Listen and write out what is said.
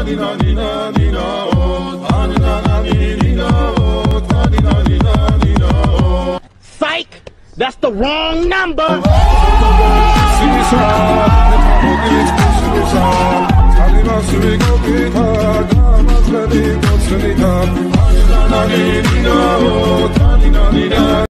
Psych! That's the wrong number! Oh.